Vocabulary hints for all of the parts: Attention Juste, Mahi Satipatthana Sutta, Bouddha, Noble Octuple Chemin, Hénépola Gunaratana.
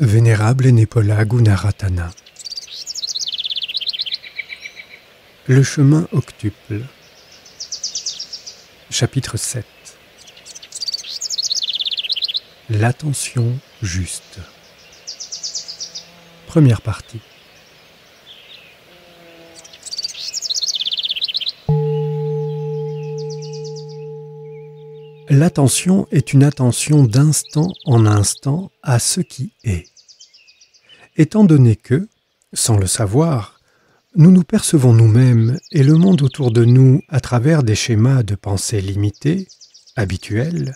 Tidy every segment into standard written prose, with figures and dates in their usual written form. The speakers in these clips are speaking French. Vénérable Hénépola Gunaratana. Le chemin octuple. Chapitre 7. L'attention juste. Première partie. L'attention est une attention d'instant en instant à ce qui est. Étant donné que, sans le savoir, nous nous percevons nous-mêmes et le monde autour de nous à travers des schémas de pensée limités, habituels,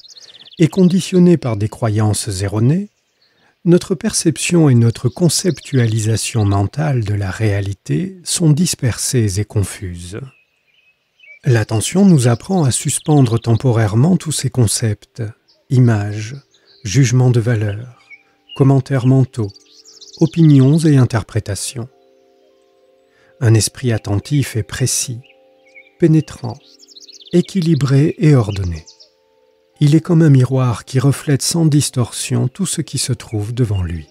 et conditionnés par des croyances erronées, notre perception et notre conceptualisation mentale de la réalité sont dispersées et confuses. L'attention nous apprend à suspendre temporairement tous ces concepts, images, jugements de valeur, commentaires mentaux, opinions et interprétations. Un esprit attentif et précis, pénétrant, équilibré et ordonné. Il est comme un miroir qui reflète sans distorsion tout ce qui se trouve devant lui.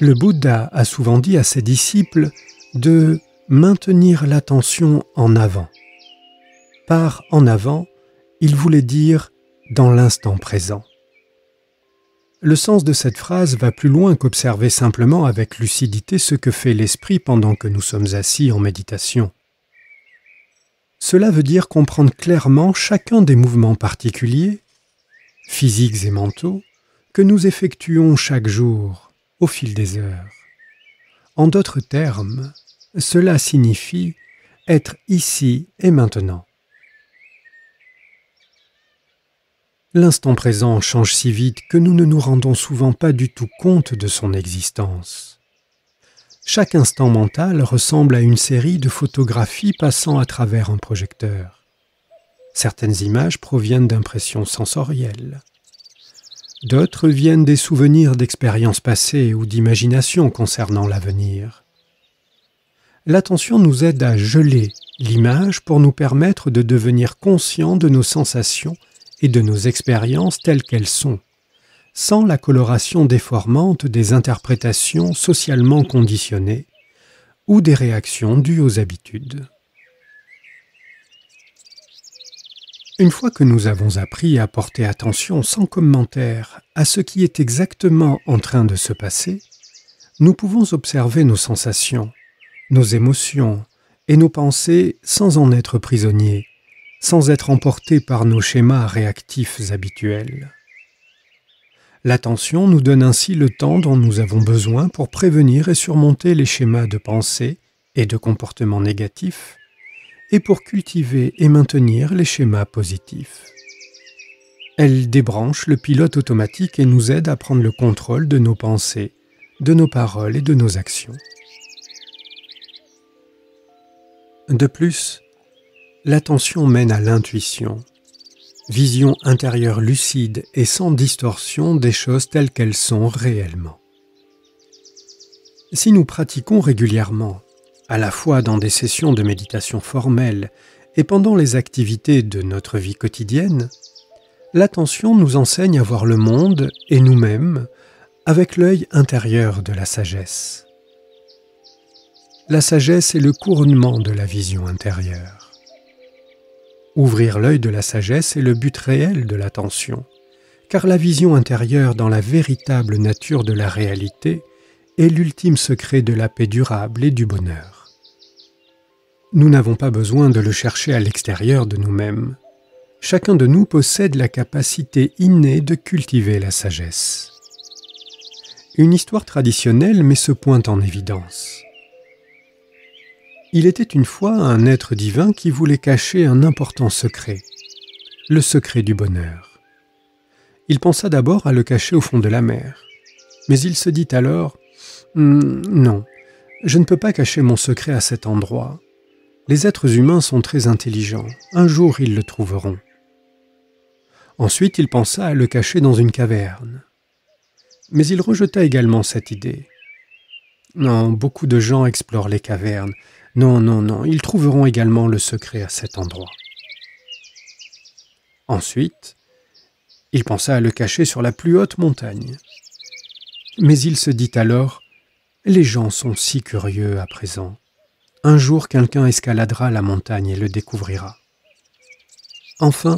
Le Bouddha a souvent dit à ses disciples de maintenir l'attention en avant. Par « en avant », il voulait dire « dans l'instant présent ». Le sens de cette phrase va plus loin qu'observer simplement avec lucidité ce que fait l'esprit pendant que nous sommes assis en méditation. Cela veut dire comprendre clairement chacun des mouvements particuliers, physiques et mentaux, que nous effectuons chaque jour, au fil des heures. En d'autres termes, cela signifie être ici et maintenant. L'instant présent change si vite que nous ne nous rendons souvent pas du tout compte de son existence. Chaque instant mental ressemble à une série de photographies passant à travers un projecteur. Certaines images proviennent d'impressions sensorielles. D'autres viennent des souvenirs d'expériences passées ou d'imaginations concernant l'avenir. L'attention nous aide à geler l'image pour nous permettre de devenir conscients de nos sensations et de nos expériences telles qu'elles sont, sans la coloration déformante des interprétations socialement conditionnées ou des réactions dues aux habitudes. Une fois que nous avons appris à porter attention sans commentaire à ce qui est exactement en train de se passer, nous pouvons observer nos sensations, nos émotions et nos pensées sans en être prisonniers, sans être emportés par nos schémas réactifs habituels. L'attention nous donne ainsi le temps dont nous avons besoin pour prévenir et surmonter les schémas de pensée et de comportement négatifs, et pour cultiver et maintenir les schémas positifs. Elle débranche le pilote automatique et nous aide à prendre le contrôle de nos pensées, de nos paroles et de nos actions. De plus, l'attention mène à l'intuition, vision intérieure lucide et sans distorsion des choses telles qu'elles sont réellement. Si nous pratiquons régulièrement, à la fois dans des sessions de méditation formelle et pendant les activités de notre vie quotidienne, l'attention nous enseigne à voir le monde et nous-mêmes avec l'œil intérieur de la sagesse. La sagesse est le couronnement de la vision intérieure. Ouvrir l'œil de la sagesse est le but réel de l'attention, car la vision intérieure dans la véritable nature de la réalité est l'ultime secret de la paix durable et du bonheur. Nous n'avons pas besoin de le chercher à l'extérieur de nous-mêmes. Chacun de nous possède la capacité innée de cultiver la sagesse. Une histoire traditionnelle met ce point en évidence. Il était une fois un être divin qui voulait cacher un important secret, le secret du bonheur. Il pensa d'abord à le cacher au fond de la mer, mais il se dit alors « Non, je ne peux pas cacher mon secret à cet endroit. Les êtres humains sont très intelligents, un jour ils le trouveront. » Ensuite, il pensa à le cacher dans une caverne. Mais il rejeta également cette idée. « Non, beaucoup de gens explorent les cavernes. Non, non, non, ils trouveront également le secret à cet endroit. » Ensuite, Il pensa à le cacher sur la plus haute montagne. Mais il se dit alors, « Les gens sont si curieux à présent. Un jour, quelqu'un escaladera la montagne et le découvrira. » Enfin,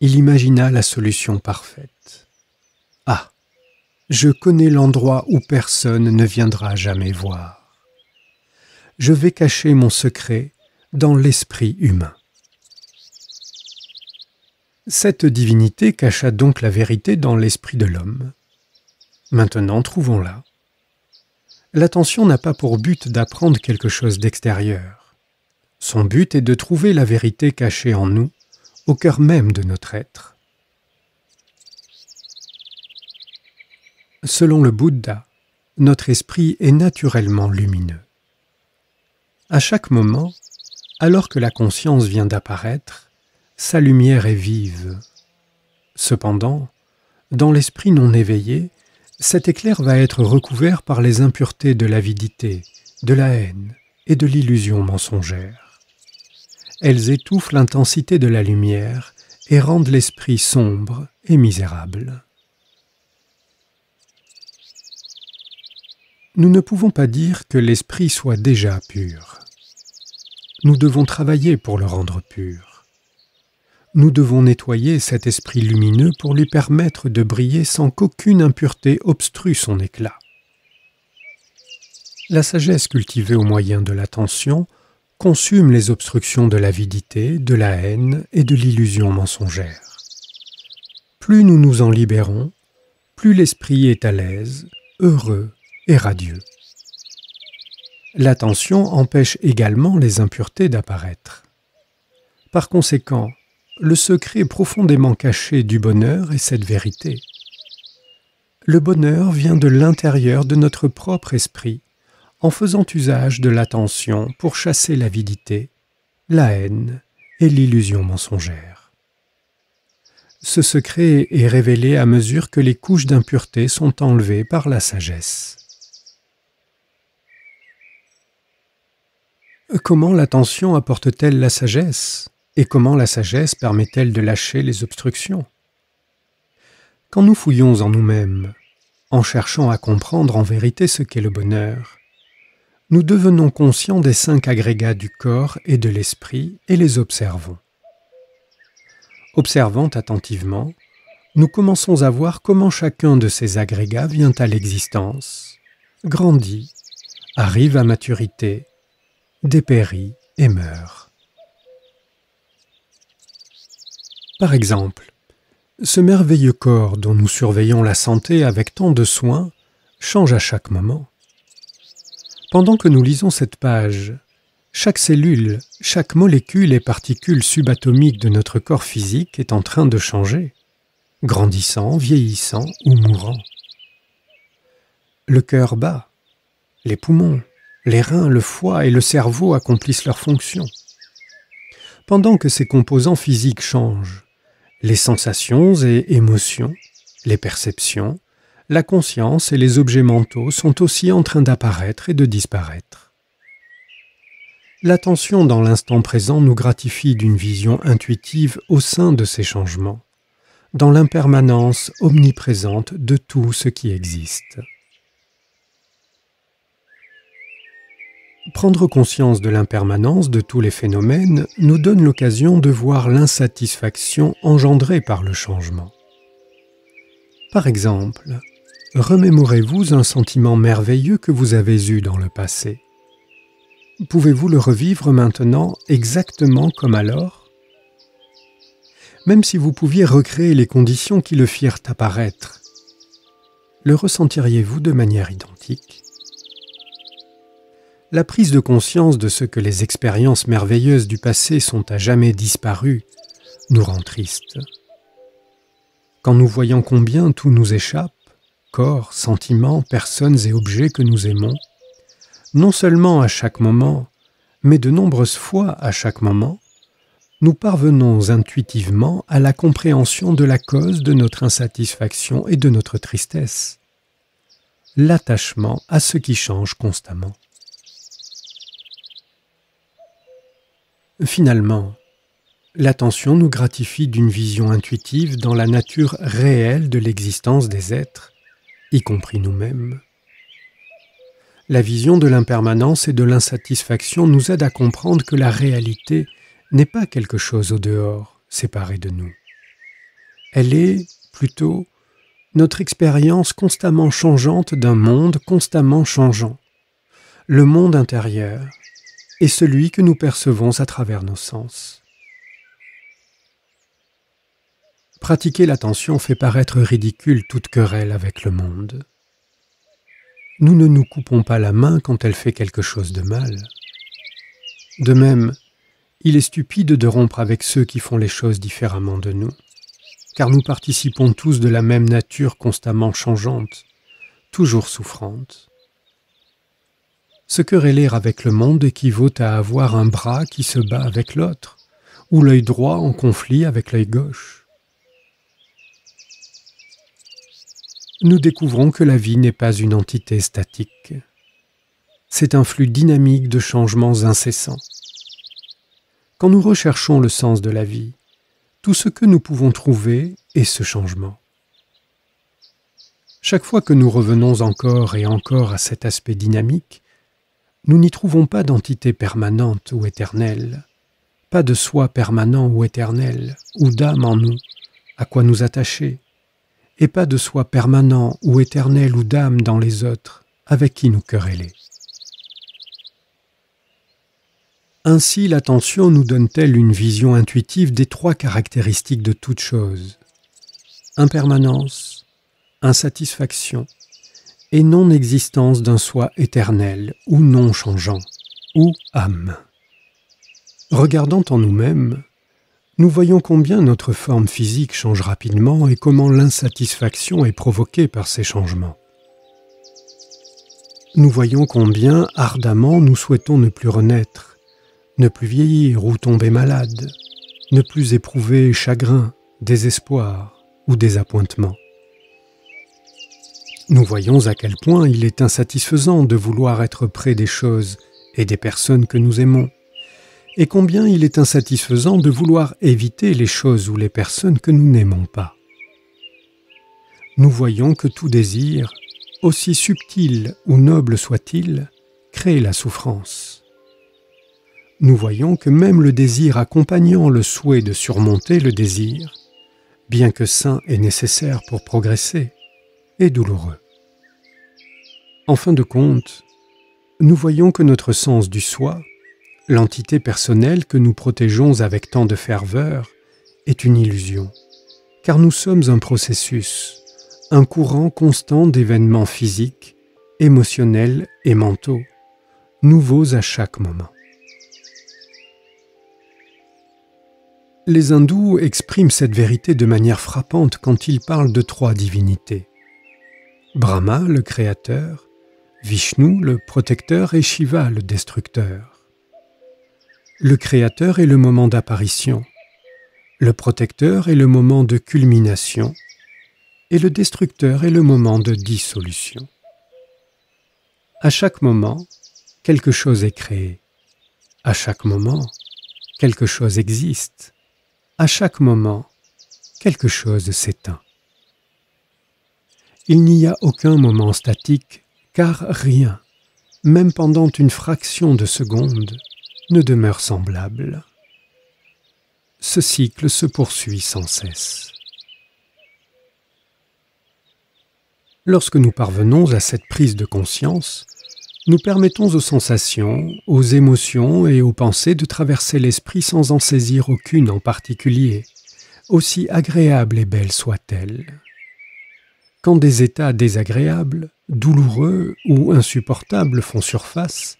il imagina la solution parfaite. « Ah, je connais l'endroit où personne ne viendra jamais voir. Je vais cacher mon secret dans l'esprit humain. » Cette divinité cacha donc la vérité dans l'esprit de l'homme. Maintenant, trouvons-la. L'attention n'a pas pour but d'apprendre quelque chose d'extérieur. Son but est de trouver la vérité cachée en nous, au cœur même de notre être. Selon le Bouddha, notre esprit est naturellement lumineux. À chaque moment, alors que la conscience vient d'apparaître, sa lumière est vive. Cependant, dans l'esprit non éveillé, cet éclair va être recouvert par les impuretés de l'avidité, de la haine et de l'illusion mensongère. Elles étouffent l'intensité de la lumière et rendent l'esprit sombre et misérable. Nous ne pouvons pas dire que l'esprit soit déjà pur. Nous devons travailler pour le rendre pur. Nous devons nettoyer cet esprit lumineux pour lui permettre de briller sans qu'aucune impureté obstrue son éclat. La sagesse cultivée au moyen de l'attention consume les obstructions de l'avidité, de la haine et de l'illusion mensongère. Plus nous nous en libérons, plus l'esprit est à l'aise, heureux et radieux. L'attention empêche également les impuretés d'apparaître. Par conséquent, le secret profondément caché du bonheur est cette vérité. Le bonheur vient de l'intérieur de notre propre esprit, en faisant usage de l'attention pour chasser l'avidité, la haine et l'illusion mensongère. Ce secret est révélé à mesure que les couches d'impureté sont enlevées par la sagesse. Comment l'attention apporte-t-elle la sagesse ? Et comment la sagesse permet-elle de lâcher les obstructions? Quand nous fouillons en nous-mêmes, en cherchant à comprendre en vérité ce qu'est le bonheur, nous devenons conscients des 5 agrégats du corps et de l'esprit et les observons. Observant attentivement, nous commençons à voir comment chacun de ces agrégats vient à l'existence, grandit, arrive à maturité, dépérit et meurt. Par exemple, ce merveilleux corps dont nous surveillons la santé avec tant de soin change à chaque moment. Pendant que nous lisons cette page, chaque cellule, chaque molécule et particule subatomique de notre corps physique est en train de changer, grandissant, vieillissant ou mourant. Le cœur bat, les poumons, les reins, le foie et le cerveau accomplissent leurs fonctions. Pendant que ces composants physiques changent, les sensations et émotions, les perceptions, la conscience et les objets mentaux sont aussi en train d'apparaître et de disparaître. L'attention dans l'instant présent nous gratifie d'une vision intuitive au sein de ces changements, dans l'impermanence omniprésente de tout ce qui existe. Prendre conscience de l'impermanence de tous les phénomènes nous donne l'occasion de voir l'insatisfaction engendrée par le changement. Par exemple, remémorez-vous un sentiment merveilleux que vous avez eu dans le passé. Pouvez-vous le revivre maintenant exactement comme alors? Même si vous pouviez recréer les conditions qui le firent apparaître, le ressentiriez-vous de manière identique? La prise de conscience de ce que les expériences merveilleuses du passé sont à jamais disparues nous rend tristes. Quand nous voyons combien tout nous échappe, corps, sentiments, personnes et objets que nous aimons, non seulement à chaque moment, mais de nombreuses fois à chaque moment, nous parvenons intuitivement à la compréhension de la cause de notre insatisfaction et de notre tristesse, l'attachement à ce qui change constamment. Finalement, L'attention nous gratifie d'une vision intuitive dans la nature réelle de l'existence des êtres, y compris nous-mêmes. La vision de l'impermanence et de l'insatisfaction nous aide à comprendre que la réalité n'est pas quelque chose au dehors, séparé de nous. Elle est, plutôt, notre expérience constamment changeante d'un monde constamment changeant, le monde intérieur et celui que nous percevons à travers nos sens. Pratiquer l'attention fait paraître ridicule toute querelle avec le monde. Nous ne nous coupons pas la main quand elle fait quelque chose de mal. De même, il est stupide de rompre avec ceux qui font les choses différemment de nous, car nous participons tous de la même nature constamment changeante, toujours souffrante. Se quereller avec le monde équivaut à avoir un bras qui se bat avec l'autre, ou l'œil droit en conflit avec l'œil gauche. Nous découvrons que la vie n'est pas une entité statique. C'est un flux dynamique de changements incessants. Quand nous recherchons le sens de la vie, tout ce que nous pouvons trouver est ce changement. Chaque fois que nous revenons encore et encore à cet aspect dynamique, nous n'y trouvons pas d'entité permanente ou éternelle, pas de soi permanent ou éternel, ou d'âme en nous, à quoi nous attacher, et pas de soi permanent ou éternel ou d'âme dans les autres, avec qui nous quereller. Ainsi, l'attention nous donne-t-elle une vision intuitive des trois caractéristiques de toute chose, impermanence, insatisfaction et non-existence d'un soi éternel ou non-changeant, ou âme. Regardant en nous-mêmes, nous voyons combien notre forme physique change rapidement et comment l'insatisfaction est provoquée par ces changements. Nous voyons combien ardemment nous souhaitons ne plus renaître, ne plus vieillir ou tomber malade, ne plus éprouver chagrin, désespoir ou désappointement. Nous voyons à quel point il est insatisfaisant de vouloir être près des choses et des personnes que nous aimons, et combien il est insatisfaisant de vouloir éviter les choses ou les personnes que nous n'aimons pas. Nous voyons que tout désir, aussi subtil ou noble soit-il, crée la souffrance. Nous voyons que même le désir accompagnant le souhait de surmonter le désir, bien que sain et nécessaire pour progresser, est douloureux. En fin de compte, nous voyons que notre sens du soi, l'entité personnelle que nous protégeons avec tant de ferveur est une illusion, car nous sommes un processus, un courant constant d'événements physiques, émotionnels et mentaux, nouveaux à chaque moment. Les hindous expriment cette vérité de manière frappante quand ils parlent de trois divinités. Brahma, le créateur, Vishnu, le protecteur, et Shiva, le destructeur. Le créateur est le moment d'apparition, le protecteur est le moment de culmination et le destructeur est le moment de dissolution. À chaque moment, quelque chose est créé. À chaque moment, quelque chose existe. À chaque moment, quelque chose s'éteint. Il n'y a aucun moment statique car rien, même pendant une fraction de seconde, ne demeure semblable. Ce cycle se poursuit sans cesse. Lorsque nous parvenons à cette prise de conscience, nous permettons aux sensations, aux émotions et aux pensées de traverser l'esprit sans en saisir aucune en particulier, aussi agréable et belle soit-elle. Quand des états désagréables, douloureux ou insupportables font surface,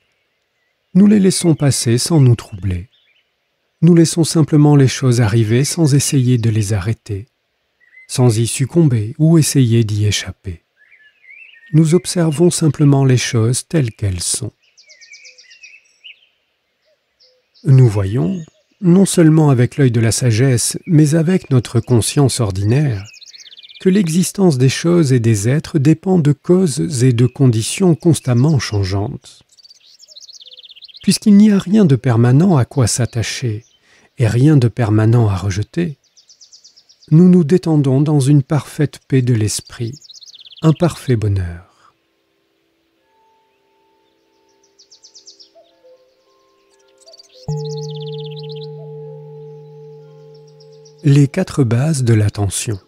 nous les laissons passer sans nous troubler. Nous laissons simplement les choses arriver sans essayer de les arrêter, sans y succomber ou essayer d'y échapper. Nous observons simplement les choses telles qu'elles sont. Nous voyons, non seulement avec l'œil de la sagesse, mais avec notre conscience ordinaire, que l'existence des choses et des êtres dépend de causes et de conditions constamment changeantes. Puisqu'il n'y a rien de permanent à quoi s'attacher, et rien de permanent à rejeter, nous nous détendons dans une parfaite paix de l'esprit, un parfait bonheur. Les quatre bases de l'attention.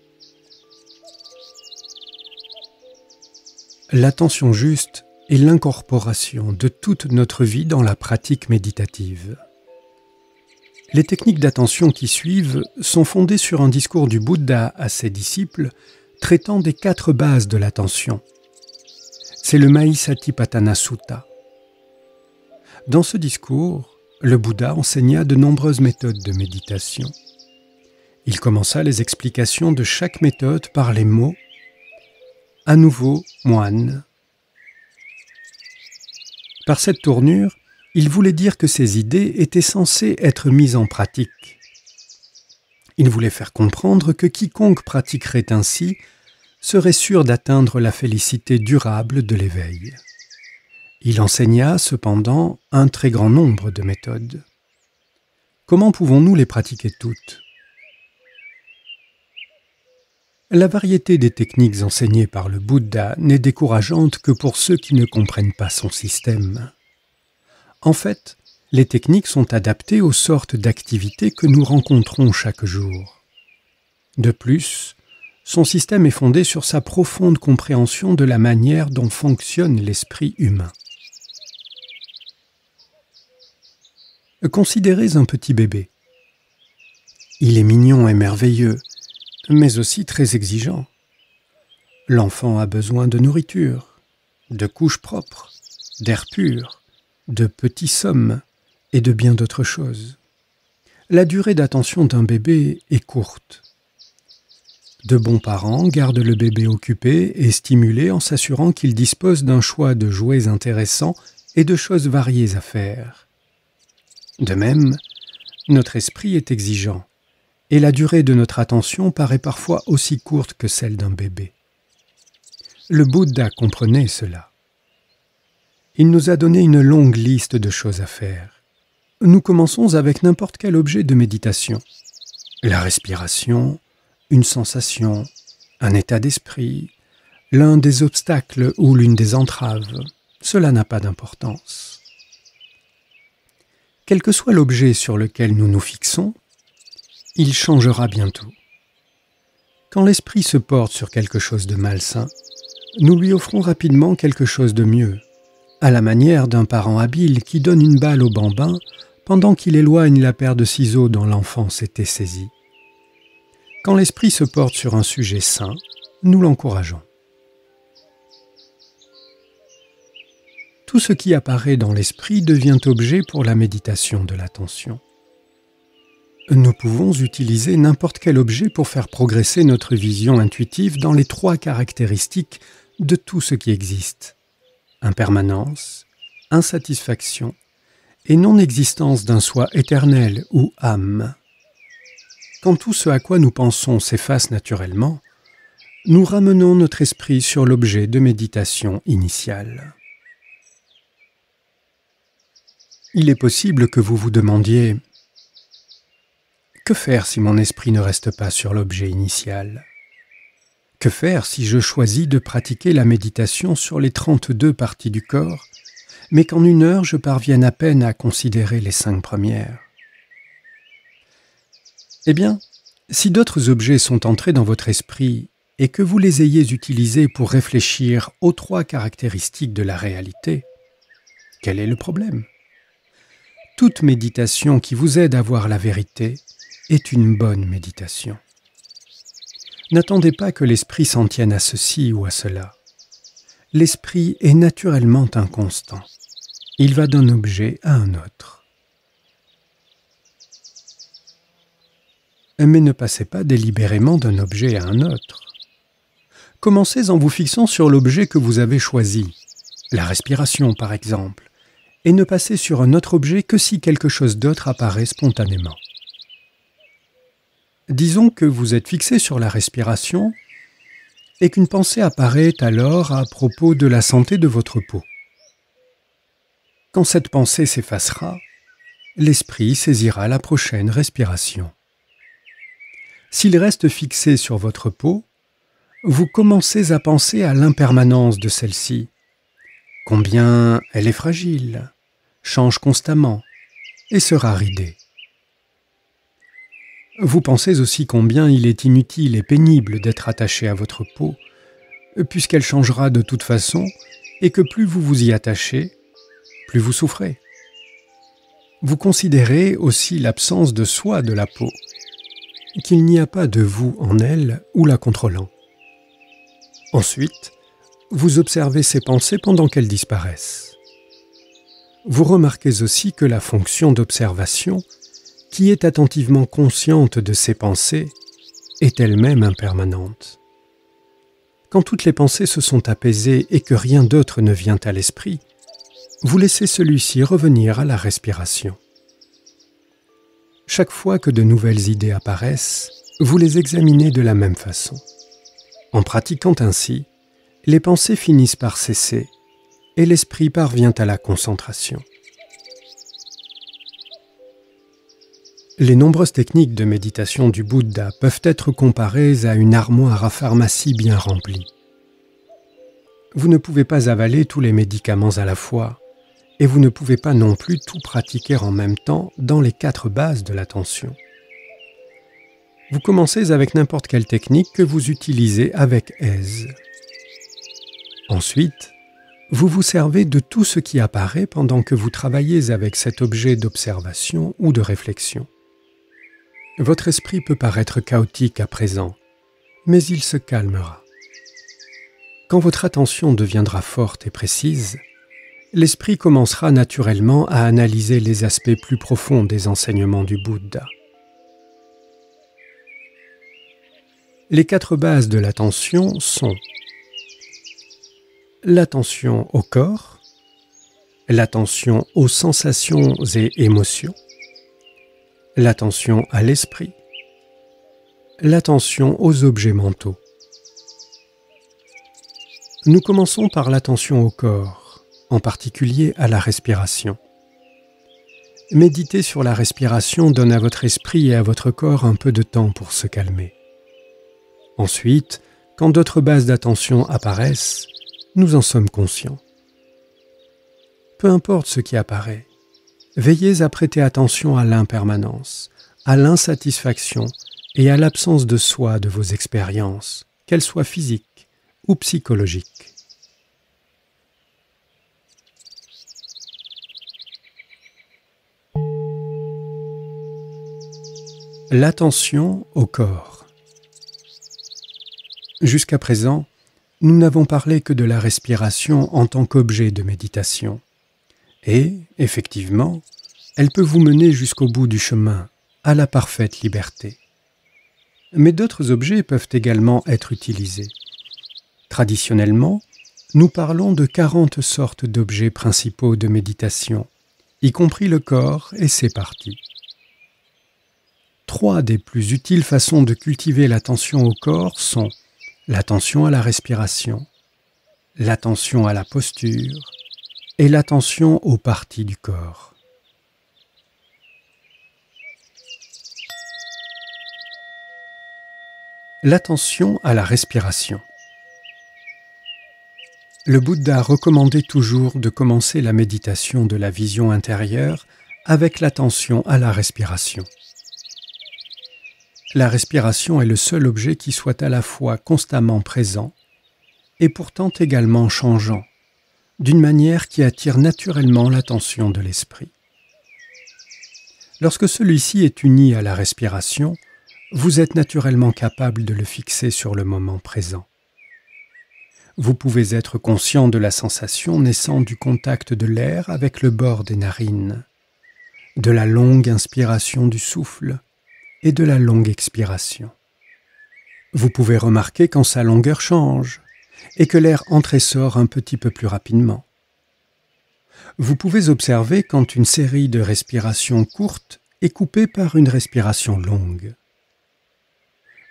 L'attention juste est l'incorporation de toute notre vie dans la pratique méditative. Les techniques d'attention qui suivent sont fondées sur un discours du Bouddha à ses disciples traitant des quatre bases de l'attention. C'est le Mahi Satipatthana Sutta. Dans ce discours, le Bouddha enseigna de nombreuses méthodes de méditation. Il commença les explications de chaque méthode par les mots « à nouveau moine ». Par cette tournure, il voulait dire que ces idées étaient censées être mises en pratique. Il voulait faire comprendre que quiconque pratiquerait ainsi serait sûr d'atteindre la félicité durable de l'éveil. Il enseigna cependant un très grand nombre de méthodes. Comment pouvons-nous les pratiquer toutes? La variété des techniques enseignées par le Bouddha n'est décourageante que pour ceux qui ne comprennent pas son système. En fait, les techniques sont adaptées aux sortes d'activités que nous rencontrons chaque jour. De plus, son système est fondé sur sa profonde compréhension de la manière dont fonctionne l'esprit humain. Considérez un petit bébé. Il est mignon et merveilleux, mais aussi très exigeant. L'enfant a besoin de nourriture, de couches propres, d'air pur, de petites sommes et de bien d'autres choses. La durée d'attention d'un bébé est courte. De bons parents gardent le bébé occupé et stimulé en s'assurant qu'il dispose d'un choix de jouets intéressants et de choses variées à faire. De même, notre esprit est exigeant, et la durée de notre attention paraît parfois aussi courte que celle d'un bébé. Le Bouddha comprenait cela. Il nous a donné une longue liste de choses à faire. Nous commençons avec n'importe quel objet de méditation. La respiration, une sensation, un état d'esprit, l'un des obstacles ou l'une des entraves, cela n'a pas d'importance. Quel que soit l'objet sur lequel nous nous fixons, il changera bientôt. Quand l'esprit se porte sur quelque chose de malsain, nous lui offrons rapidement quelque chose de mieux, à la manière d'un parent habile qui donne une balle au bambin pendant qu'il éloigne la paire de ciseaux dont l'enfant s'était saisi. Quand l'esprit se porte sur un sujet sain, nous l'encourageons. Tout ce qui apparaît dans l'esprit devient objet pour la méditation de l'attention. Nous pouvons utiliser n'importe quel objet pour faire progresser notre vision intuitive dans les trois caractéristiques de tout ce qui existe. Impermanence, insatisfaction et non-existence d'un soi éternel ou âme. Quand tout ce à quoi nous pensons s'efface naturellement, nous ramenons notre esprit sur l'objet de méditation initiale. Il est possible que vous vous demandiez « Que faire si mon esprit ne reste pas sur l'objet initial ? » Que faire si je choisis de pratiquer la méditation sur les 32 parties du corps, mais qu'en une heure je parvienne à peine à considérer les 5 premières? Eh bien, si d'autres objets sont entrés dans votre esprit et que vous les ayez utilisés pour réfléchir aux 3 caractéristiques de la réalité, quel est le problème? Toute méditation qui vous aide à voir la vérité est une bonne méditation. N'attendez pas que l'esprit s'en tienne à ceci ou à cela. L'esprit est naturellement inconstant. Il va d'un objet à un autre. Mais ne passez pas délibérément d'un objet à un autre. Commencez en vous fixant sur l'objet que vous avez choisi, la respiration par exemple, et ne passez sur un autre objet que si quelque chose d'autre apparaît spontanément. Disons que vous êtes fixé sur la respiration et qu'une pensée apparaît alors à propos de la santé de votre peau. Quand cette pensée s'effacera, l'esprit saisira la prochaine respiration. S'il reste fixé sur votre peau, vous commencez à penser à l'impermanence de celle-ci. Combien elle est fragile, change constamment et sera ridée. Vous pensez aussi combien il est inutile et pénible d'être attaché à votre peau, puisqu'elle changera de toute façon et que plus vous vous y attachez, plus vous souffrez. Vous considérez aussi l'absence de soi de la peau, qu'il n'y a pas de vous en elle ou la contrôlant. Ensuite, vous observez ses pensées pendant qu'elles disparaissent. Vous remarquez aussi que la fonction d'observation, qui est attentivement consciente de ses pensées, est elle-même impermanente. Quand toutes les pensées se sont apaisées et que rien d'autre ne vient à l'esprit, vous laissez celui-ci revenir à la respiration. Chaque fois que de nouvelles idées apparaissent, vous les examinez de la même façon. En pratiquant ainsi, les pensées finissent par cesser et l'esprit parvient à la concentration. Les nombreuses techniques de méditation du Bouddha peuvent être comparées à une armoire à pharmacie bien remplie. Vous ne pouvez pas avaler tous les médicaments à la fois, et vous ne pouvez pas non plus tout pratiquer en même temps dans les 4 bases de l'attention. Vous commencez avec n'importe quelle technique que vous utilisez avec aise. Ensuite, vous vous servez de tout ce qui apparaît pendant que vous travaillez avec cet objet d'observation ou de réflexion. Votre esprit peut paraître chaotique à présent, mais il se calmera. Quand votre attention deviendra forte et précise, l'esprit commencera naturellement à analyser les aspects plus profonds des enseignements du Bouddha. Les 4 bases de l'attention sont l'attention au corps, l'attention aux sensations et émotions, l'attention à l'esprit, l'attention aux objets mentaux. Nous commençons par l'attention au corps, en particulier à la respiration. Méditer sur la respiration donne à votre esprit et à votre corps un peu de temps pour se calmer. Ensuite, quand d'autres bases d'attention apparaissent, nous en sommes conscients. Peu importe ce qui apparaît, veillez à prêter attention à l'impermanence, à l'insatisfaction et à l'absence de soi de vos expériences, qu'elles soient physiques ou psychologiques. L'attention au corps. Jusqu'à présent, nous n'avons parlé que de la respiration en tant qu'objet de méditation. Et, effectivement, elle peut vous mener jusqu'au bout du chemin, à la parfaite liberté. Mais d'autres objets peuvent également être utilisés. Traditionnellement, nous parlons de 40 sortes d'objets principaux de méditation, y compris le corps et ses parties. 3 des plus utiles façons de cultiver l'attention au corps sont l'attention à la respiration, l'attention à la posture et l'attention aux parties du corps. L'attention à la respiration. Le Bouddha recommandait toujours de commencer la méditation de la vision intérieure avec l'attention à la respiration. La respiration est le seul objet qui soit à la fois constamment présent et pourtant également changeant, d'une manière qui attire naturellement l'attention de l'esprit. Lorsque celui-ci est uni à la respiration, vous êtes naturellement capable de le fixer sur le moment présent. Vous pouvez être conscient de la sensation naissant du contact de l'air avec le bord des narines, de la longue inspiration du souffle, et de la longue expiration. Vous pouvez remarquer quand sa longueur change et que l'air entre et sort un petit peu plus rapidement. Vous pouvez observer quand une série de respirations courtes est coupée par une respiration longue.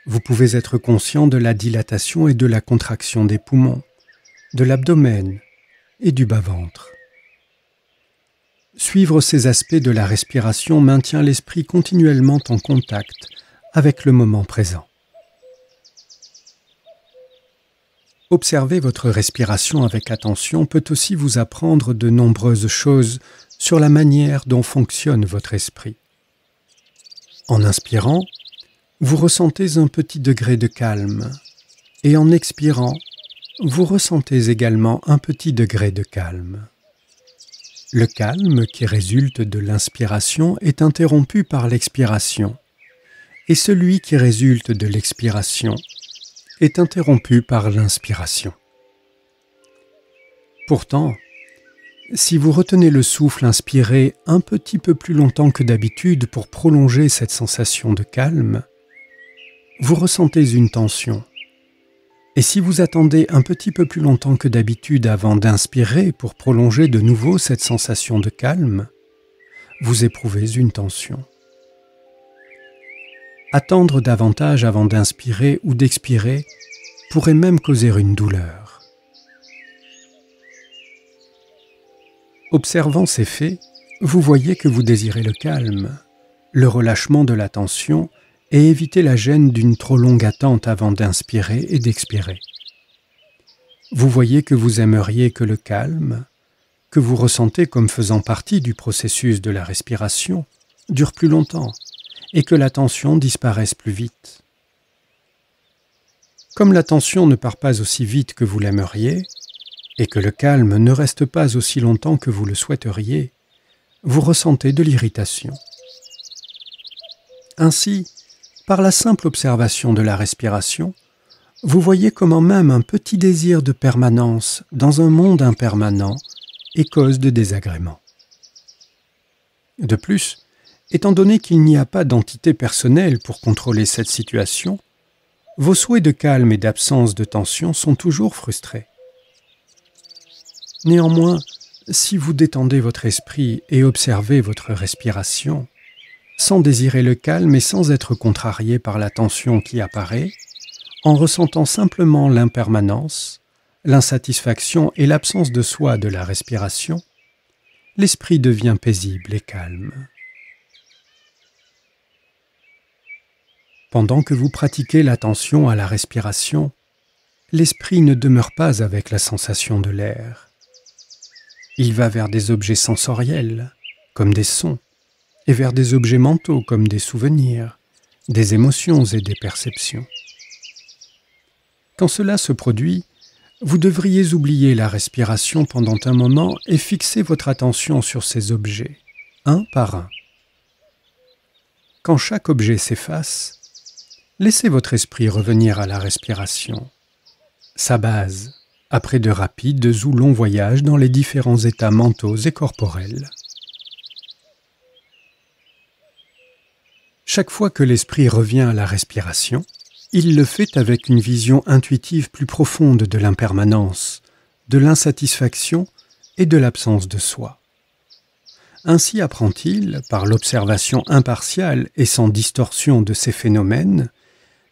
Vous pouvez être conscient de la dilatation et de la contraction des poumons, de l'abdomen et du bas-ventre. Suivre ces aspects de la respiration maintient l'esprit continuellement en contact avec le moment présent. Observer votre respiration avec attention peut aussi vous apprendre de nombreuses choses sur la manière dont fonctionne votre esprit. En inspirant, vous ressentez un petit degré de calme et en expirant, vous ressentez également un petit degré de calme. Le calme qui résulte de l'inspiration est interrompu par l'expiration et celui qui résulte de l'expiration est interrompu par l'inspiration. Pourtant, si vous retenez le souffle inspiré un petit peu plus longtemps que d'habitude pour prolonger cette sensation de calme, vous ressentez une tension. Et si vous attendez un petit peu plus longtemps que d'habitude avant d'inspirer pour prolonger de nouveau cette sensation de calme, vous éprouvez une tension. Attendre davantage avant d'inspirer ou d'expirer pourrait même causer une douleur. Observant ces faits, vous voyez que vous désirez le calme, le relâchement de la tension et éviter la gêne d'une trop longue attente avant d'inspirer et d'expirer. Vous voyez que vous aimeriez que le calme, que vous ressentez comme faisant partie du processus de la respiration, dure plus longtemps, et que la tension disparaisse plus vite. Comme la tension ne part pas aussi vite que vous l'aimeriez, et que le calme ne reste pas aussi longtemps que vous le souhaiteriez, vous ressentez de l'irritation. Ainsi, par la simple observation de la respiration, vous voyez comment même un petit désir de permanence dans un monde impermanent est cause de désagréments. De plus, étant donné qu'il n'y a pas d'entité personnelle pour contrôler cette situation, vos souhaits de calme et d'absence de tension sont toujours frustrés. Néanmoins, si vous détendez votre esprit et observez votre respiration, sans désirer le calme et sans être contrarié par la tension qui apparaît, en ressentant simplement l'impermanence, l'insatisfaction et l'absence de soi de la respiration, l'esprit devient paisible et calme. Pendant que vous pratiquez l'attention à la respiration, l'esprit ne demeure pas avec la sensation de l'air. Il va vers des objets sensoriels, comme des sons, et vers des objets mentaux, comme des souvenirs, des émotions et des perceptions. Quand cela se produit, vous devriez oublier la respiration pendant un moment et fixer votre attention sur ces objets, un par un. Quand chaque objet s'efface, laissez votre esprit revenir à la respiration, sa base, après de rapides ou longs voyages dans les différents états mentaux et corporels. Chaque fois que l'esprit revient à la respiration, il le fait avec une vision intuitive plus profonde de l'impermanence, de l'insatisfaction et de l'absence de soi. Ainsi apprend-il, par l'observation impartiale et sans distorsion de ces phénomènes,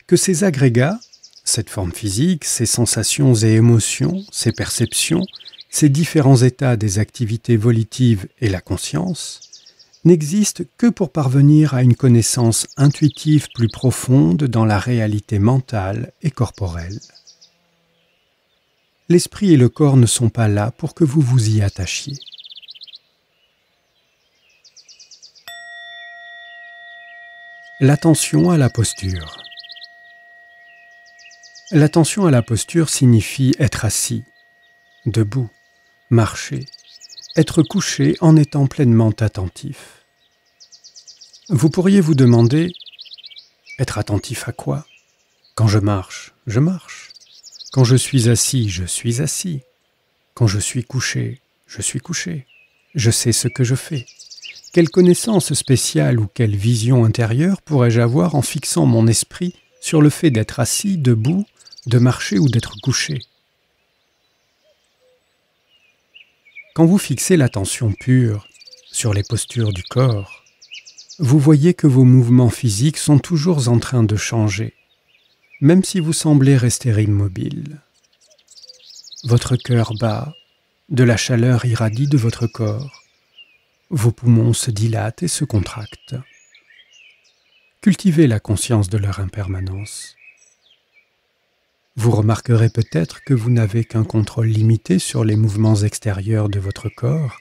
que ces agrégats, cette forme physique, ces sensations et émotions, ces perceptions, ces différents états des activités volitives et la conscience, n'existent que pour parvenir à une connaissance intuitive plus profonde dans la réalité mentale et corporelle. L'esprit et le corps ne sont pas là pour que vous vous y attachiez. L'attention à la posture. L'attention à la posture signifie être assis, debout, marcher, être couché en étant pleinement attentif. Vous pourriez vous demander « Être attentif à quoi ? Quand je marche, je marche. Quand je suis assis, je suis assis. Quand je suis couché, je suis couché. Je sais ce que je fais. Quelle connaissance spéciale ou quelle vision intérieure pourrais-je avoir en fixant mon esprit sur le fait d'être assis, debout, de marcher ou d'être couché ?» Quand vous fixez l'attention pure sur les postures du corps, vous voyez que vos mouvements physiques sont toujours en train de changer, même si vous semblez rester immobile. Votre cœur bat, de la chaleur irradie de votre corps, vos poumons se dilatent et se contractent. Cultivez la conscience de leur impermanence. Vous remarquerez peut-être que vous n'avez qu'un contrôle limité sur les mouvements extérieurs de votre corps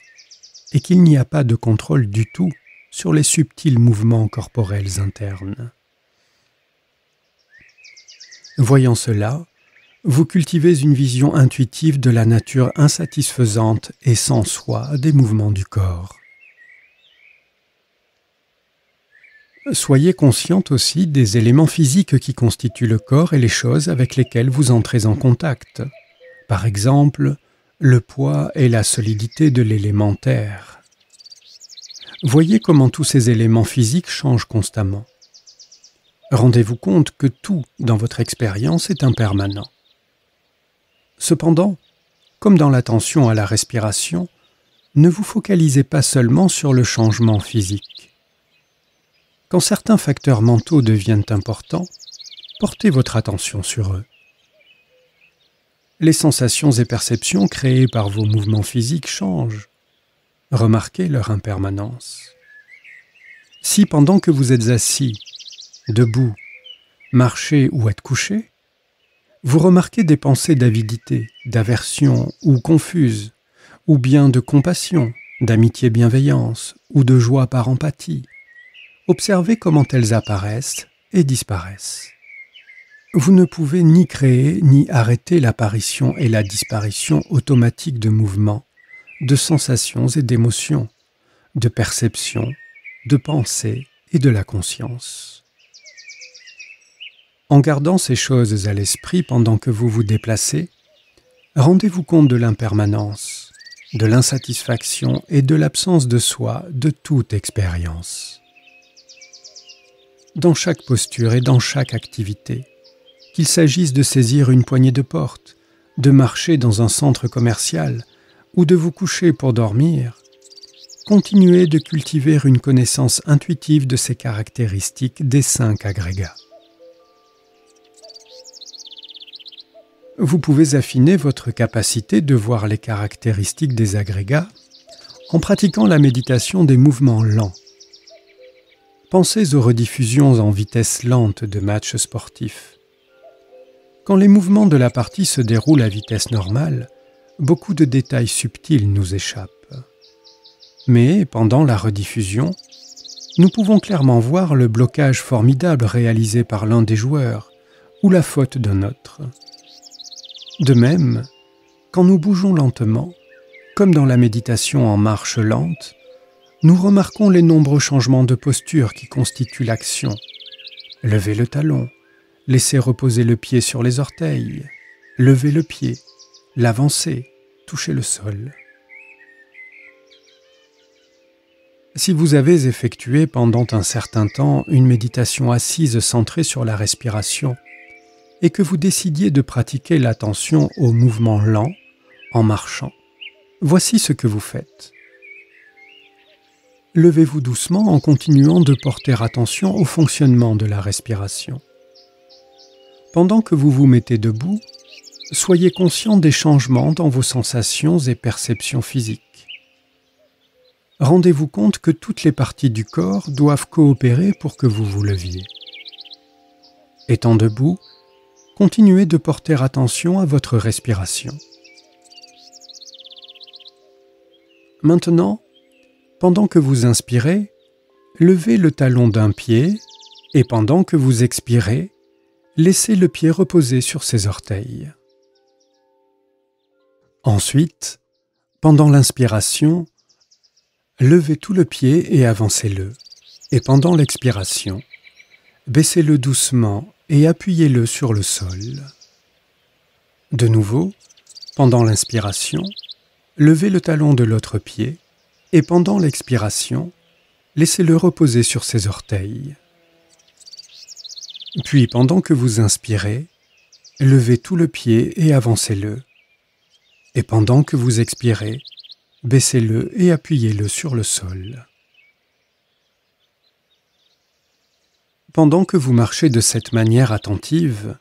et qu'il n'y a pas de contrôle du tout sur les subtils mouvements corporels internes. Voyant cela, vous cultivez une vision intuitive de la nature insatisfaisante et sans soi des mouvements du corps. Soyez consciente aussi des éléments physiques qui constituent le corps et les choses avec lesquelles vous entrez en contact. Par exemple, le poids et la solidité de l'élément terre. Voyez comment tous ces éléments physiques changent constamment. Rendez-vous compte que tout dans votre expérience est impermanent. Cependant, comme dans l'attention à la respiration, ne vous focalisez pas seulement sur le changement physique. Quand certains facteurs mentaux deviennent importants, portez votre attention sur eux. Les sensations et perceptions créées par vos mouvements physiques changent. Remarquez leur impermanence. Si pendant que vous êtes assis, debout, marchez ou êtes couché, vous remarquez des pensées d'avidité, d'aversion ou confuses, ou bien de compassion, d'amitié-bienveillance ou de joie par empathie, observez comment elles apparaissent et disparaissent. Vous ne pouvez ni créer ni arrêter l'apparition et la disparition automatique de mouvements, de sensations et d'émotions, de perceptions, de pensées et de la conscience. En gardant ces choses à l'esprit pendant que vous vous déplacez, rendez-vous compte de l'impermanence, de l'insatisfaction et de l'absence de soi de toute expérience. Dans chaque posture et dans chaque activité, qu'il s'agisse de saisir une poignée de porte, de marcher dans un centre commercial ou de vous coucher pour dormir, continuez de cultiver une connaissance intuitive de ces caractéristiques des 5 agrégats. Vous pouvez affiner votre capacité de voir les caractéristiques des agrégats en pratiquant la méditation des mouvements lents. Pensez aux rediffusions en vitesse lente de matchs sportifs. Quand les mouvements de la partie se déroulent à vitesse normale, beaucoup de détails subtils nous échappent. Mais pendant la rediffusion, nous pouvons clairement voir le blocage formidable réalisé par l'un des joueurs ou la faute d'un autre. De même, quand nous bougeons lentement, comme dans la méditation en marche lente, nous remarquons les nombreux changements de posture qui constituent l'action. Lever le talon, laisser reposer le pied sur les orteils, lever le pied, l'avancer, toucher le sol. Si vous avez effectué pendant un certain temps une méditation assise centrée sur la respiration et que vous décidiez de pratiquer l'attention aux mouvements lents en marchant, voici ce que vous faites. Levez-vous doucement en continuant de porter attention au fonctionnement de la respiration. Pendant que vous vous mettez debout, soyez conscient des changements dans vos sensations et perceptions physiques. Rendez-vous compte que toutes les parties du corps doivent coopérer pour que vous vous leviez. Étant debout, continuez de porter attention à votre respiration. Maintenant, pendant que vous inspirez, levez le talon d'un pied et pendant que vous expirez, laissez le pied reposer sur ses orteils. Ensuite, pendant l'inspiration, levez tout le pied et avancez-le. Et pendant l'expiration, baissez-le doucement et appuyez-le sur le sol. De nouveau, pendant l'inspiration, levez le talon de l'autre pied et pendant l'expiration, laissez-le reposer sur ses orteils. Puis, pendant que vous inspirez, levez tout le pied et avancez-le. Et pendant que vous expirez, baissez-le et appuyez-le sur le sol. Pendant que vous marchez de cette manière attentive,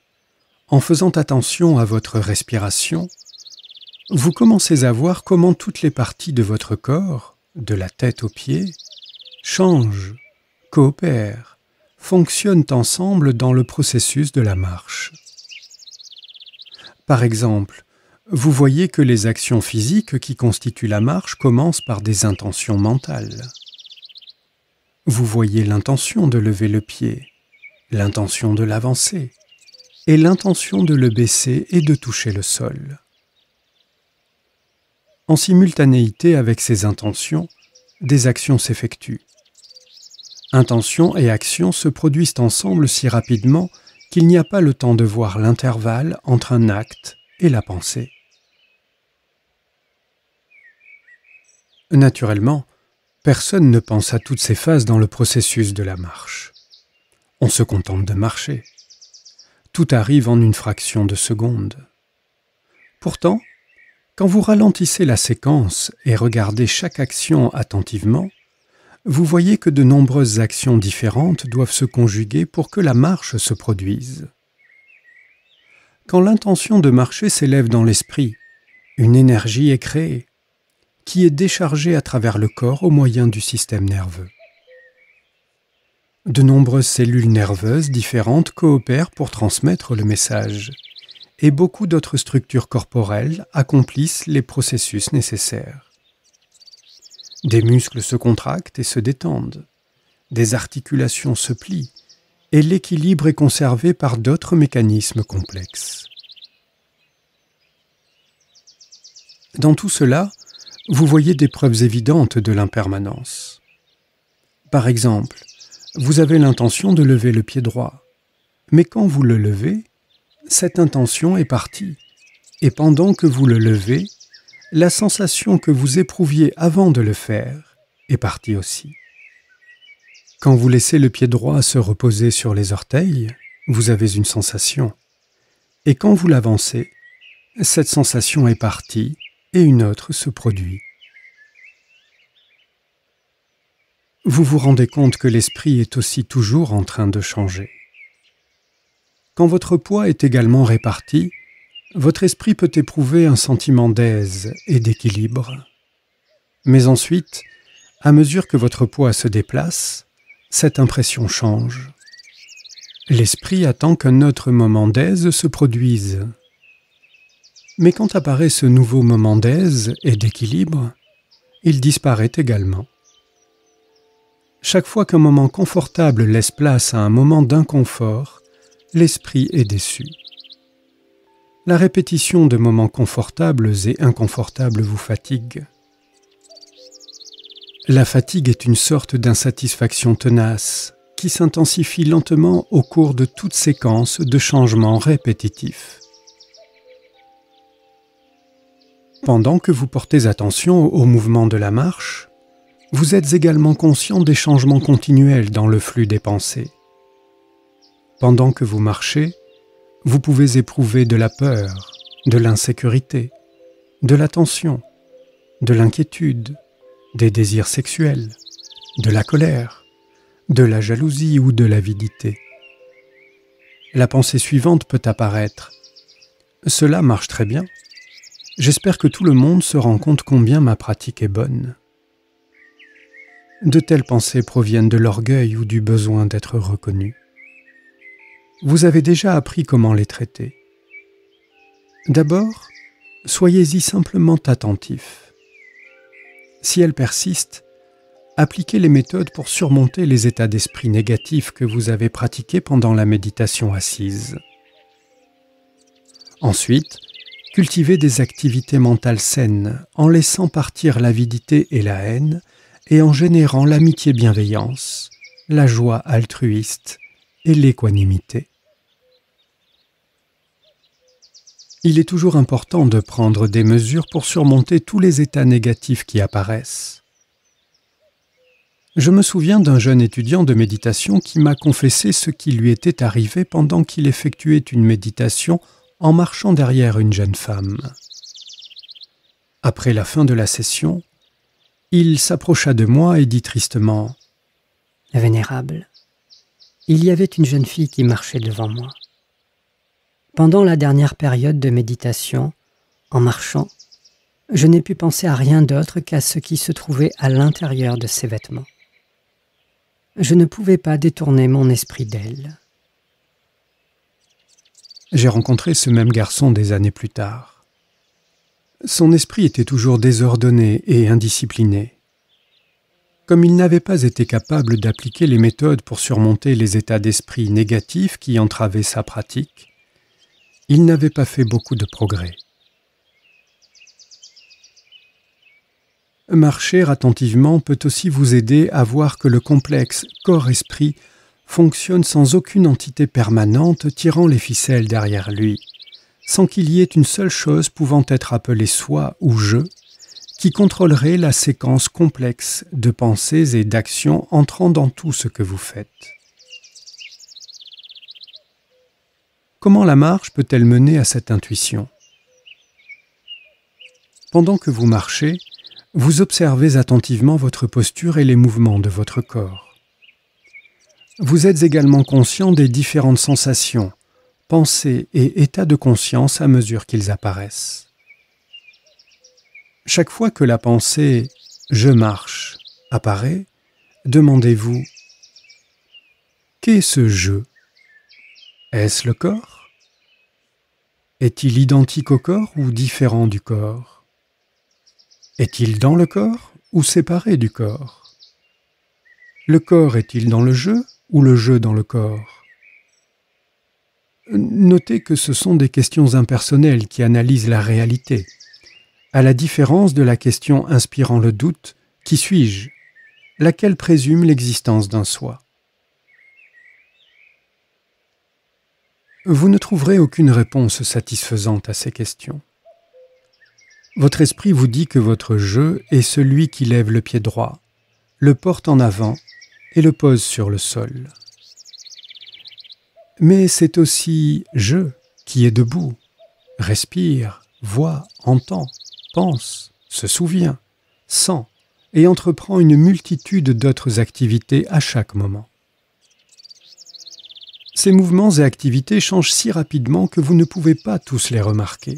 en faisant attention à votre respiration, vous commencez à voir comment toutes les parties de votre corps, de la tête aux pieds, changent, coopèrent, fonctionnent ensemble dans le processus de la marche. Par exemple, vous voyez que les actions physiques qui constituent la marche commencent par des intentions mentales. Vous voyez l'intention de lever le pied, l'intention de l'avancer, et l'intention de le baisser et de toucher le sol. En simultanéité avec ces intentions, des actions s'effectuent. Intention et action se produisent ensemble si rapidement qu'il n'y a pas le temps de voir l'intervalle entre un acte et la pensée. Naturellement, personne ne pense à toutes ces phases dans le processus de la marche. On se contente de marcher. Tout arrive en une fraction de seconde. Pourtant, quand vous ralentissez la séquence et regardez chaque action attentivement, vous voyez que de nombreuses actions différentes doivent se conjuguer pour que la marche se produise. Quand l'intention de marcher s'élève dans l'esprit, une énergie est créée, qui est déchargée à travers le corps au moyen du système nerveux. De nombreuses cellules nerveuses différentes coopèrent pour transmettre le message, et beaucoup d'autres structures corporelles accomplissent les processus nécessaires. Des muscles se contractent et se détendent, des articulations se plient, et l'équilibre est conservé par d'autres mécanismes complexes. Dans tout cela, vous voyez des preuves évidentes de l'impermanence. Par exemple, vous avez l'intention de lever le pied droit, mais quand vous le levez, cette intention est partie, et pendant que vous le levez, la sensation que vous éprouviez avant de le faire est partie aussi. Quand vous laissez le pied droit se reposer sur les orteils, vous avez une sensation. Et quand vous l'avancez, cette sensation est partie et une autre se produit. Vous vous rendez compte que l'esprit est aussi toujours en train de changer. Quand votre poids est également réparti, votre esprit peut éprouver un sentiment d'aise et d'équilibre. Mais ensuite, à mesure que votre poids se déplace, cette impression change. L'esprit attend qu'un autre moment d'aise se produise. Mais quand apparaît ce nouveau moment d'aise et d'équilibre, il disparaît également. Chaque fois qu'un moment confortable laisse place à un moment d'inconfort, l'esprit est déçu. La répétition de moments confortables et inconfortables vous fatigue. La fatigue est une sorte d'insatisfaction tenace qui s'intensifie lentement au cours de toute séquence de changements répétitifs. Pendant que vous portez attention au mouvement de la marche, vous êtes également conscient des changements continuels dans le flux des pensées. Pendant que vous marchez, vous pouvez éprouver de la peur, de l'insécurité, de la tension, de l'inquiétude, des désirs sexuels, de la colère, de la jalousie ou de l'avidité. La pensée suivante peut apparaître. « Cela marche très bien. J'espère que tout le monde se rend compte combien ma pratique est bonne. » De telles pensées proviennent de l'orgueil ou du besoin d'être reconnu. Vous avez déjà appris comment les traiter. D'abord, soyez-y simplement attentif. Si elles persistent, appliquez les méthodes pour surmonter les états d'esprit négatifs que vous avez pratiqués pendant la méditation assise. Ensuite, cultivez des activités mentales saines en laissant partir l'avidité et la haine et en générant l'amitié-bienveillance, la joie altruiste et l'équanimité. Il est toujours important de prendre des mesures pour surmonter tous les états négatifs qui apparaissent. Je me souviens d'un jeune étudiant de méditation qui m'a confessé ce qui lui était arrivé pendant qu'il effectuait une méditation en marchant derrière une jeune femme. Après la fin de la session, il s'approcha de moi et dit tristement « Vénérable, il y avait une jeune fille qui marchait devant moi. Pendant la dernière période de méditation, en marchant, je n'ai pu penser à rien d'autre qu'à ce qui se trouvait à l'intérieur de ces vêtements. Je ne pouvais pas détourner mon esprit d'elle. J'ai rencontré ce même garçon des années plus tard. Son esprit était toujours désordonné et indiscipliné. Comme il n'avait pas été capable d'appliquer les méthodes pour surmonter les états d'esprit négatifs qui entravaient sa pratique, il n'avait pas fait beaucoup de progrès. Marcher attentivement peut aussi vous aider à voir que le complexe corps-esprit fonctionne sans aucune entité permanente tirant les ficelles derrière lui, sans qu'il y ait une seule chose pouvant être appelée soi ou je, qui contrôlerait la séquence complexe de pensées et d'actions entrant dans tout ce que vous faites. Comment la marche peut-elle mener à cette intuition? Pendant que vous marchez, vous observez attentivement votre posture et les mouvements de votre corps. Vous êtes également conscient des différentes sensations, pensées et états de conscience à mesure qu'ils apparaissent. Chaque fois que la pensée « je marche » apparaît, demandez-vous « qu'est ce je » ? Est-ce le corps? Est-il identique au corps ou différent du corps? Est-il dans le corps ou séparé du corps? Le corps est-il dans le jeu ou le jeu dans le corps? Notez que ce sont des questions impersonnelles qui analysent la réalité, à la différence de la question inspirant le doute « qui suis-je » laquelle présume l'existence d'un soi. Vous ne trouverez aucune réponse satisfaisante à ces questions. Votre esprit vous dit que votre je est celui qui lève le pied droit, le porte en avant et le pose sur le sol. Mais c'est aussi je qui est debout, respire, voit, entend, pense, se souvient, sent et entreprend une multitude d'autres activités à chaque moment. Ces mouvements et activités changent si rapidement que vous ne pouvez pas tous les remarquer.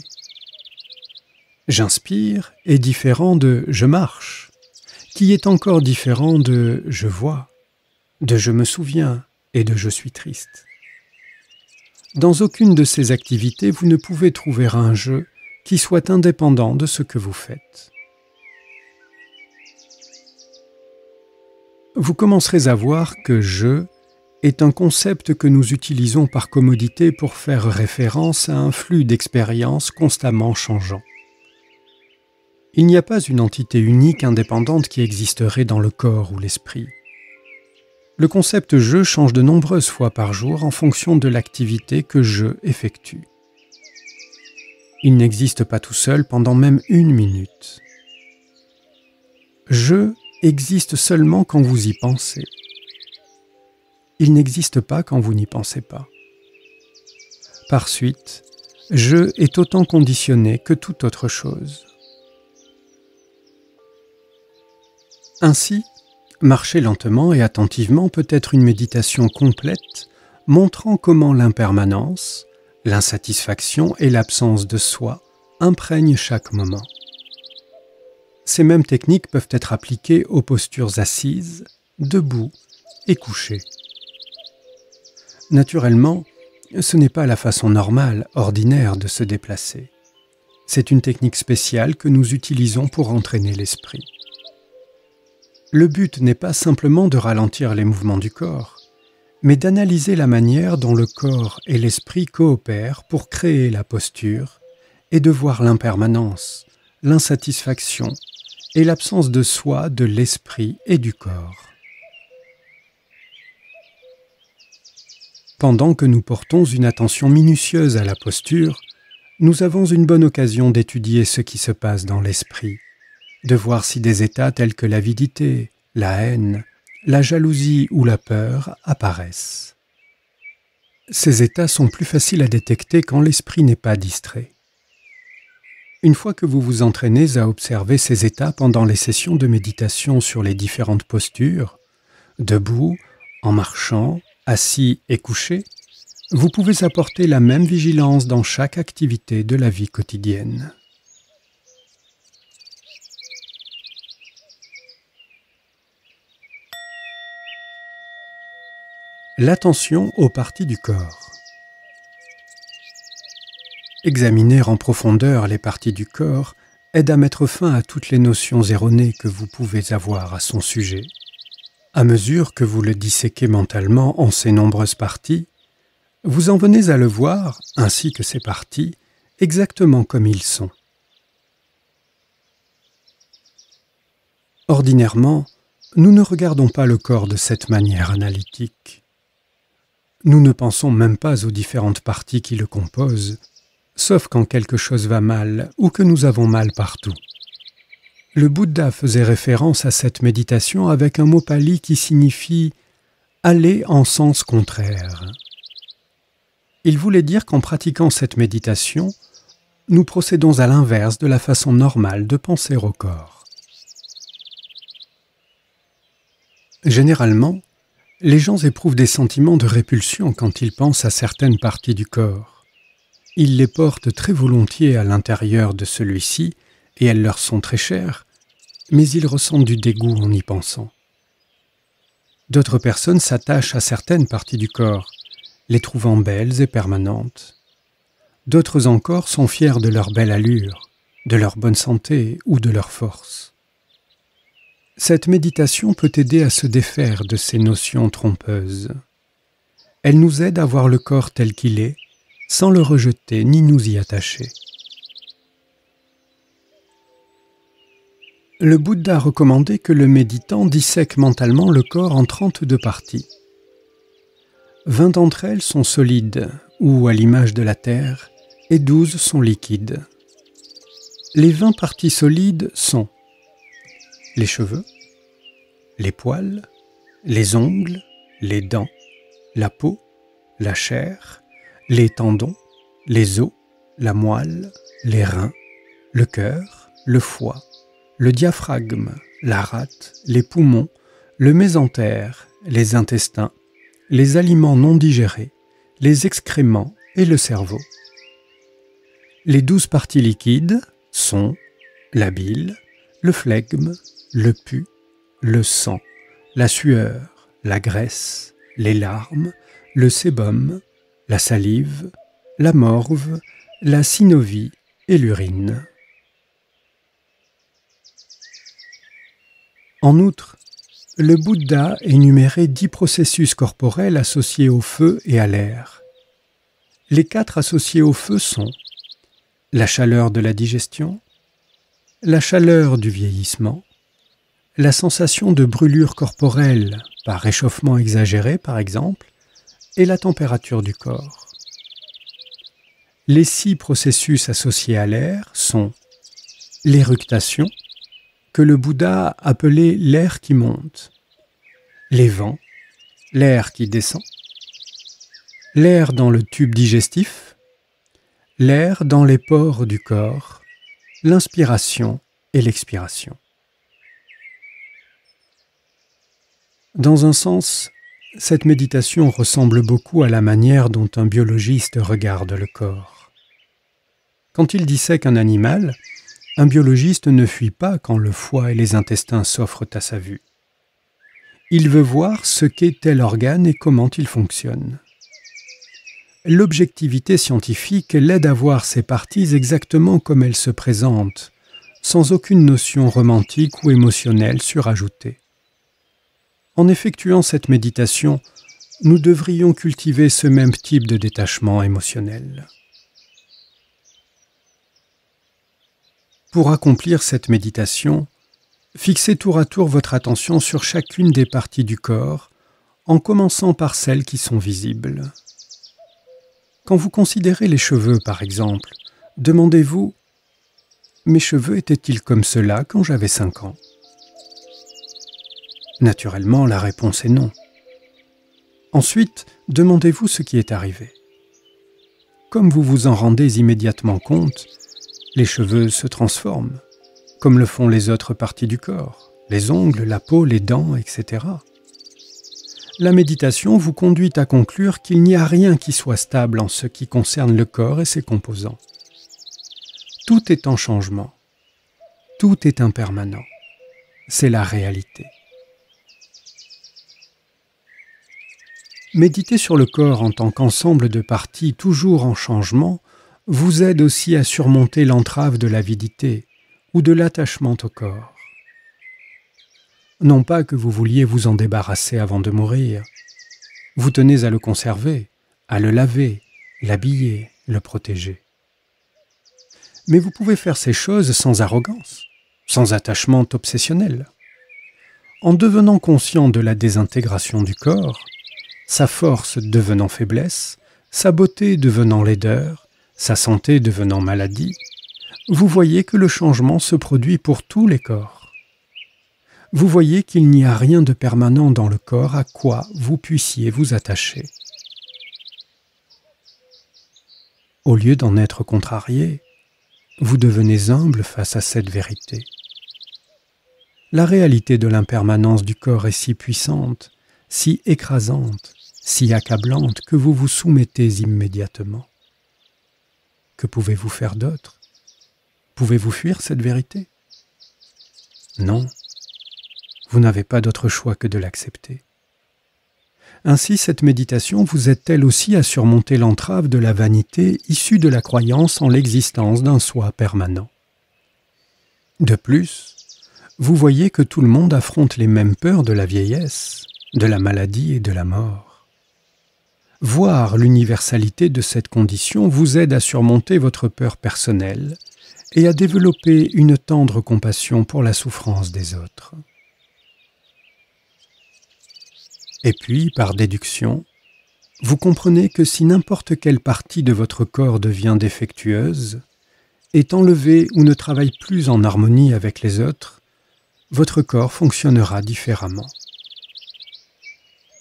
J'inspire est différent de « je marche », qui est encore différent de « je vois », de « je me souviens » et de « je suis triste ». Dans aucune de ces activités, vous ne pouvez trouver un « je » qui soit indépendant de ce que vous faites. Vous commencerez à voir que « je » est un concept que nous utilisons par commodité pour faire référence à un flux d'expériences constamment changeant. Il n'y a pas une entité unique indépendante qui existerait dans le corps ou l'esprit. Le concept « je » change de nombreuses fois par jour en fonction de l'activité que « je » effectue. Il n'existe pas tout seul pendant même une minute. « Je » existe seulement quand vous y pensez. Il n'existe pas quand vous n'y pensez pas. Par suite, « je » est autant conditionné que toute autre chose. Ainsi, marcher lentement et attentivement peut être une méditation complète montrant comment l'impermanence, l'insatisfaction et l'absence de soi imprègnent chaque moment. Ces mêmes techniques peuvent être appliquées aux postures assises, debout et couchées. Naturellement, ce n'est pas la façon normale, ordinaire de se déplacer. C'est une technique spéciale que nous utilisons pour entraîner l'esprit. Le but n'est pas simplement de ralentir les mouvements du corps, mais d'analyser la manière dont le corps et l'esprit coopèrent pour créer la posture et de voir l'impermanence, l'insatisfaction et l'absence de soi de l'esprit et du corps. Pendant que nous portons une attention minutieuse à la posture, nous avons une bonne occasion d'étudier ce qui se passe dans l'esprit, de voir si des états tels que l'avidité, la haine, la jalousie ou la peur apparaissent. Ces états sont plus faciles à détecter quand l'esprit n'est pas distrait. Une fois que vous vous entraînez à observer ces états pendant les sessions de méditation sur les différentes postures, debout, en marchant, assis et couché, vous pouvez apporter la même vigilance dans chaque activité de la vie quotidienne. l'attention aux parties du corps. Examiner en profondeur les parties du corps aide à mettre fin à toutes les notions erronées que vous pouvez avoir à son sujet. À mesure que vous le disséquez mentalement en ses nombreuses parties, vous en venez à le voir, ainsi que ses parties, exactement comme ils sont. Ordinairement, nous ne regardons pas le corps de cette manière analytique. Nous ne pensons même pas aux différentes parties qui le composent, sauf quand quelque chose va mal ou que nous avons mal partout. Le Bouddha faisait référence à cette méditation avec un mot pali qui signifie « aller en sens contraire ». Il voulait dire qu'en pratiquant cette méditation, nous procédons à l'inverse de la façon normale de penser au corps. Généralement, les gens éprouvent des sentiments de répulsion quand ils pensent à certaines parties du corps. Ils les portent très volontiers à l'intérieur de celui-ci, et elles leur sont très chères, mais ils ressentent du dégoût en y pensant. D'autres personnes s'attachent à certaines parties du corps, les trouvant belles et permanentes. D'autres encore sont fiers de leur belle allure, de leur bonne santé ou de leur force. Cette méditation peut aider à se défaire de ces notions trompeuses. Elle nous aide à voir le corps tel qu'il est, sans le rejeter ni nous y attacher. Le Bouddha recommandait que le méditant dissèque mentalement le corps en 32 parties. 20 d'entre elles sont solides, ou à l'image de la terre, et 12 sont liquides. Les 20 parties solides sont les cheveux, les poils, les ongles, les dents, la peau, la chair, les tendons, les os, la moelle, les reins, le cœur, le foie, le diaphragme, la rate, les poumons, le mésentère, les intestins, les aliments non digérés, les excréments et le cerveau. Les 12 parties liquides sont la bile, le phlegme, le pus, le sang, la sueur, la graisse, les larmes, le sébum, la salive, la morve, la synovie et l'urine. En outre, le Bouddha énumérait 10 processus corporels associés au feu et à l'air. Les 4 associés au feu sont la chaleur de la digestion, la chaleur du vieillissement, la sensation de brûlure corporelle, par réchauffement exagéré par exemple, et la température du corps. Les 6 processus associés à l'air sont l'éructation, que le Bouddha appelait l'air qui monte, les vents, l'air qui descend, l'air dans le tube digestif, l'air dans les pores du corps, l'inspiration et l'expiration. Dans un sens, cette méditation ressemble beaucoup à la manière dont un biologiste regarde le corps. Quand il dissèque un animal, un biologiste ne fuit pas quand le foie et les intestins s'offrent à sa vue. Il veut voir ce qu'est tel organe et comment il fonctionne. L'objectivité scientifique l'aide à voir ces parties exactement comme elles se présentent, sans aucune notion romantique ou émotionnelle surajoutée. En effectuant cette méditation, nous devrions cultiver ce même type de détachement émotionnel. Pour accomplir cette méditation, fixez tour à tour votre attention sur chacune des parties du corps, en commençant par celles qui sont visibles. Quand vous considérez les cheveux, par exemple, demandez-vous « Mes cheveux étaient-ils comme cela quand j'avais 5 ans ?» Naturellement, la réponse est non. Ensuite, demandez-vous ce qui est arrivé. Comme vous vous en rendez immédiatement compte, les cheveux se transforment, comme le font les autres parties du corps, les ongles, la peau, les dents, etc. La méditation vous conduit à conclure qu'il n'y a rien qui soit stable en ce qui concerne le corps et ses composants. Tout est en changement. Tout est impermanent. C'est la réalité. Méditer sur le corps en tant qu'ensemble de parties toujours en changement vous aide aussi à surmonter l'entrave de l'avidité ou de l'attachement au corps. Non pas que vous vouliez vous en débarrasser avant de mourir, vous tenez à le conserver, à le laver, l'habiller, le protéger. Mais vous pouvez faire ces choses sans arrogance, sans attachement obsessionnel. En devenant conscient de la désintégration du corps, sa force devenant faiblesse, sa beauté devenant laideur, sa santé devenant maladie, vous voyez que le changement se produit pour tous les corps. Vous voyez qu'il n'y a rien de permanent dans le corps à quoi vous puissiez vous attacher. Au lieu d'en être contrarié, vous devenez humble face à cette vérité. La réalité de l'impermanence du corps est si puissante, si écrasante, si accablante que vous vous soumettez immédiatement. Que pouvez-vous faire d'autre? Pouvez-vous fuir cette vérité? Non, vous n'avez pas d'autre choix que de l'accepter. Ainsi, cette méditation vous aide-t-elle aussi à surmonter l'entrave de la vanité issue de la croyance en l'existence d'un soi permanent. De plus, vous voyez que tout le monde affronte les mêmes peurs de la vieillesse, de la maladie et de la mort. Voir l'universalité de cette condition vous aide à surmonter votre peur personnelle et à développer une tendre compassion pour la souffrance des autres. Et puis, par déduction, vous comprenez que si n'importe quelle partie de votre corps devient défectueuse, est enlevée ou ne travaille plus en harmonie avec les autres, votre corps fonctionnera différemment.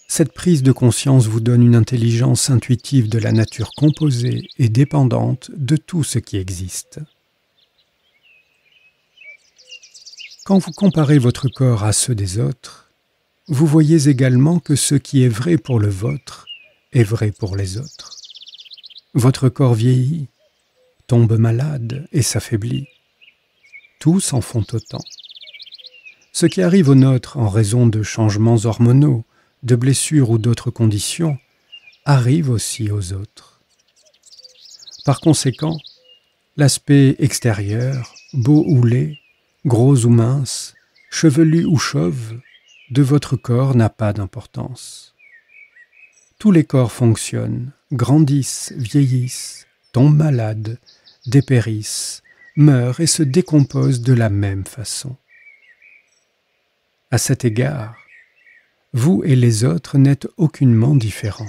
Cette prise de conscience vous donne une intelligence intuitive de la nature composée et dépendante de tout ce qui existe. Quand vous comparez votre corps à ceux des autres, vous voyez également que ce qui est vrai pour le vôtre est vrai pour les autres. Votre corps vieillit, tombe malade et s'affaiblit. Tous en font autant. Ce qui arrive au nôtre en raison de changements hormonaux, de blessures ou d'autres conditions, arrivent aussi aux autres. Par conséquent, l'aspect extérieur, beau ou laid, gros ou mince, chevelu ou chauve, de votre corps n'a pas d'importance. Tous les corps fonctionnent, grandissent, vieillissent, tombent malades, dépérissent, meurent et se décomposent de la même façon. À cet égard, vous et les autres n'êtes aucunement différents.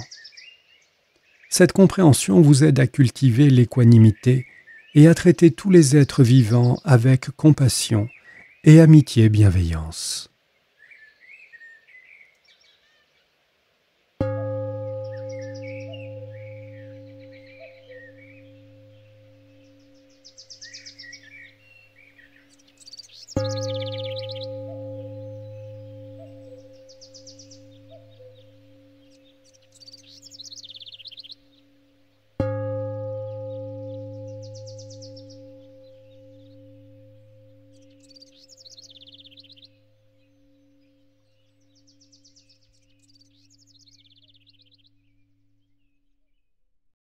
Cette compréhension vous aide à cultiver l'équanimité et à traiter tous les êtres vivants avec compassion et amitié-bienveillance.